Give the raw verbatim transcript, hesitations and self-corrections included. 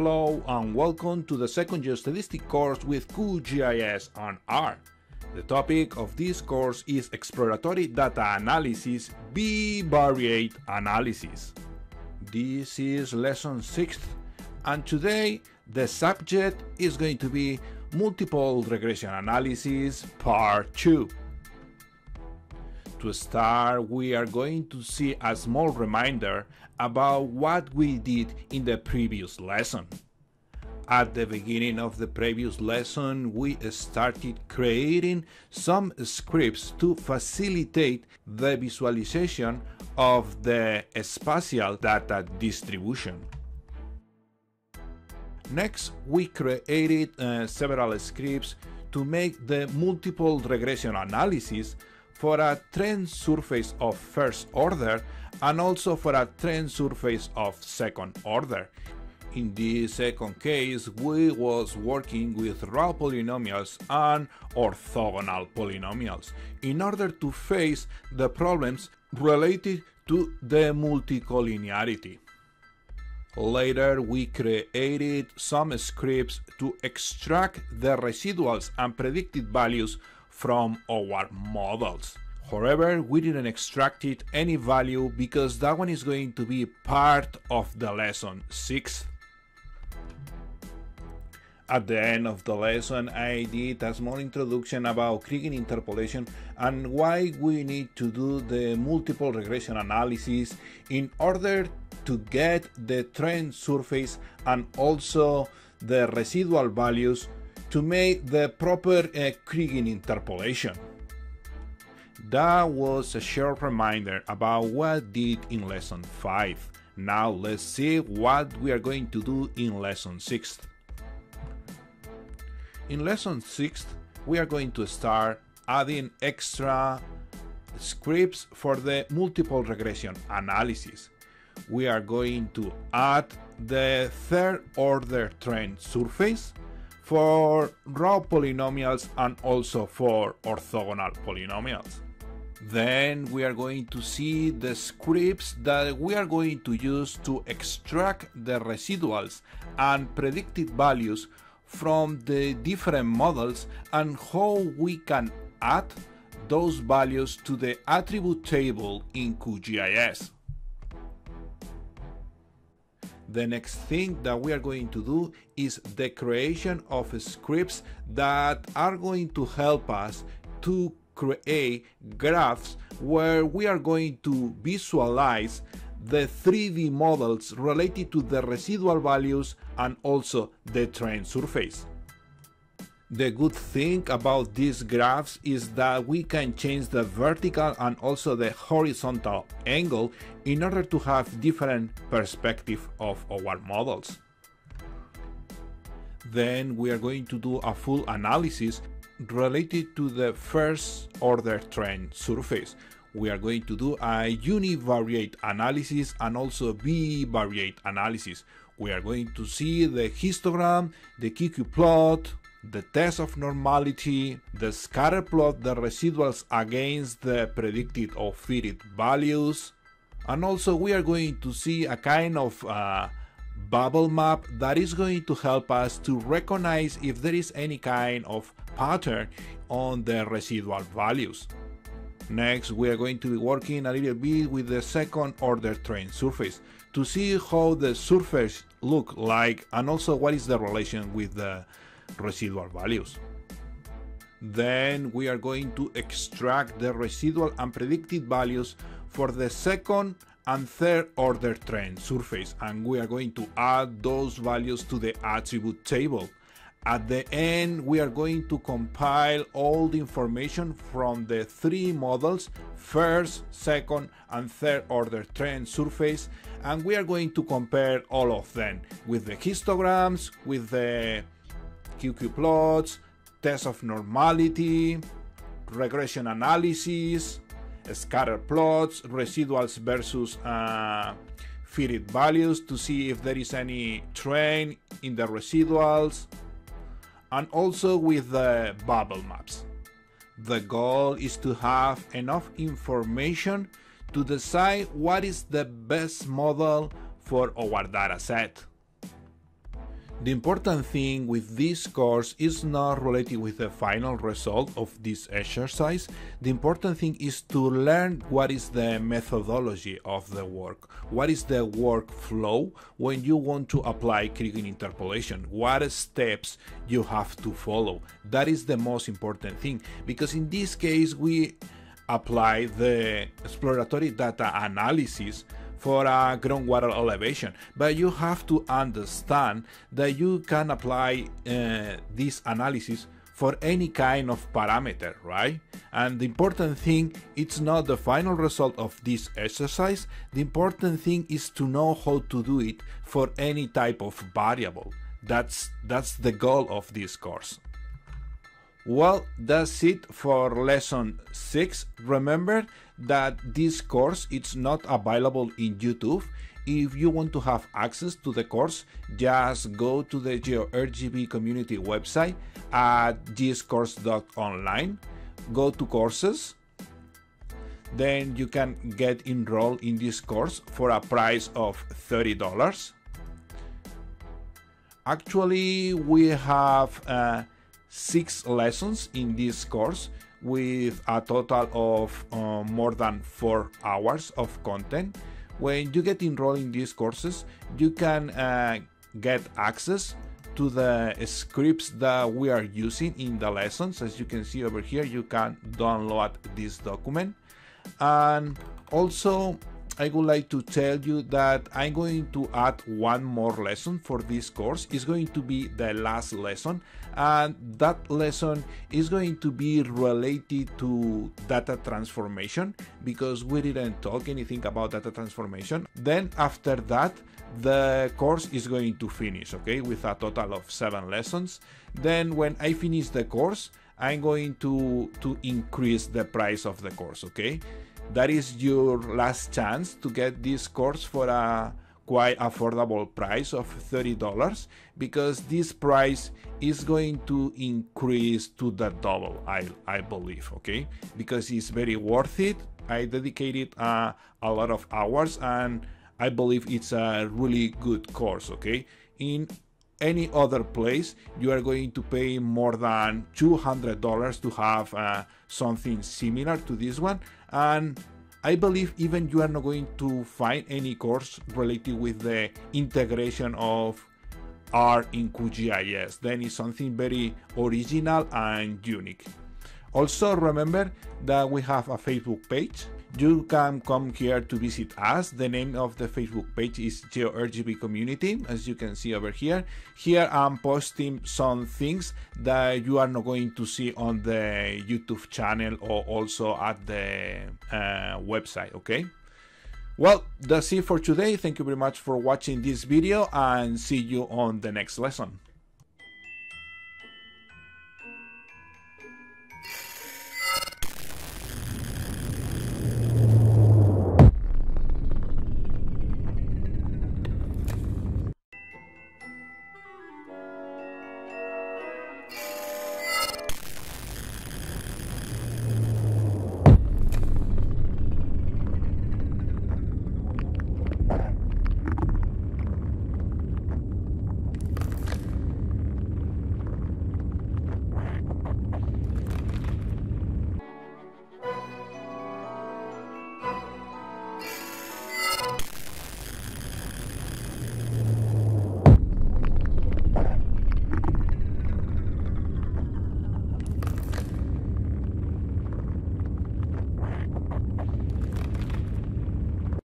Hello and welcome to the second geostatistics course with Q G I S and R. The topic of this course is Exploratory Data Analysis B-Variate Analysis. This is lesson six and today the subject is going to be Multiple Regression Analysis Part two. To start, we are going to see a small reminder about what we did in the previous lesson. At the beginning of the previous lesson, we started creating some scripts to facilitate the visualization of the spatial data distribution. Next, we created uh, several scripts to make the multiple regression analysis for a trend surface of first order and also for a trend surface of second order. In this second case, we was working with raw polynomials and orthogonal polynomials in order to face the problems related to the multicollinearity. Later, we created some scripts to extract the residuals and predicted values from our models. However, we didn't extract it any value because that one is going to be part of the lesson six. At the end of the lesson, I did a small introduction about Kriging interpolation and why we need to do the multiple regression analysis in order to get the trend surface and also the residual values to make the proper uh, Kriging interpolation. That was a short reminder about what we did in lesson five. Now let's see what we are going to do in lesson six. In lesson six, we are going to start adding extra scripts for the multiple regression analysis. We are going to add the third order trend surface for raw polynomials and also for orthogonal polynomials. Then we are going to see the scripts that we are going to use to extract the residuals and predicted values from the different models and how we can add those values to the attribute table in Q G I S. The next thing that we are going to do is the creation of scripts that are going to help us to create graphs where we are going to visualize the three D models related to the residual values and also the trend surface. The good thing about these graphs is that we can change the vertical and also the horizontal angle in order to have different perspective of our models. Then we are going to do a full analysis related to the first order trend surface. We are going to do a univariate analysis and also bivariate analysis. We are going to see the histogram, the Q Q plot, the test of normality, the scatter plot, the residuals against the predicted or fitted values, and also we are going to see a kind of uh, bubble map that is going to help us to recognize if there is any kind of pattern on the residual values. Next, we are going to be working a little bit with the second order trend surface to see how the surface look like and also what is the relation with the residual values. Then we are going to extract the residual and predicted values for the second and third order trend surface, and we are going to add those values to the attribute table. At the end, we are going to compile all the information from the three models, first, second, and third order trend surface, and we are going to compare all of them with the histograms, with the Q Q plots, test of normality, regression analysis, scatter plots, residuals versus uh, fitted values to see if there is any trend in the residuals, and also with the bubble maps. The goal is to have enough information to decide what is the best model for our dataset. The important thing with this course is not related with the final result of this exercise. The important thing is to learn what is the methodology of the work, what is the workflow when you want to apply Krigin interpolation, what steps you have to follow. That is the most important thing, because in this case we apply the exploratory data analysis for a groundwater elevation, but you have to understand that you can apply uh, this analysis for any kind of parameter, right? And the important thing, it's not the final result of this exercise. The important thing is to know how to do it for any type of variable. That's, that's the goal of this course. Well, that's it for lesson six. Remember that this course is not available in YouTube. If you want to have access to the course, just go to the GeoRGB Community website at giscourse dot online, go to courses, then you can get enrolled in this course for a price of thirty dollars. Actually, we have uh, six lessons in this course with a total of uh, more than four hours of content. When you get enrolled in these courses, you can uh, get access to the scripts that we are using in the lessons. As you can see over here, you can download this document. And also, I would like to tell you that I'm going to add one more lesson for this course. It's going to be the last lesson, and that lesson is going to be related to data transformation, because we didn't talk anything about data transformation. Then after that, the course is going to finish, okay, with a total of seven lessons. Then when I finish the course, I'm going to, to increase the price of the course, okay? That is your last chance to get this course for a quite affordable price of thirty dollars, because this price is going to increase to the double, I, I believe, okay? Because it's very worth it. I dedicated uh, a lot of hours, and I believe it's a really good course, okay? In any other place, you are going to pay more than two hundred dollars to have uh, something similar to this one. And I believe even you are not going to find any course related with the integration of R in Q G I S. Then it's something very original and unique. Also, remember that we have a Facebook page. You can come here to visit us. The name of the Facebook page is GeoRGB Community, as you can see over here. Here I'm posting some things that you are not going to see on the YouTube channel or also at the uh, website, okay? Well, that's it for today. Thank you very much for watching this video, and see you on the next lesson.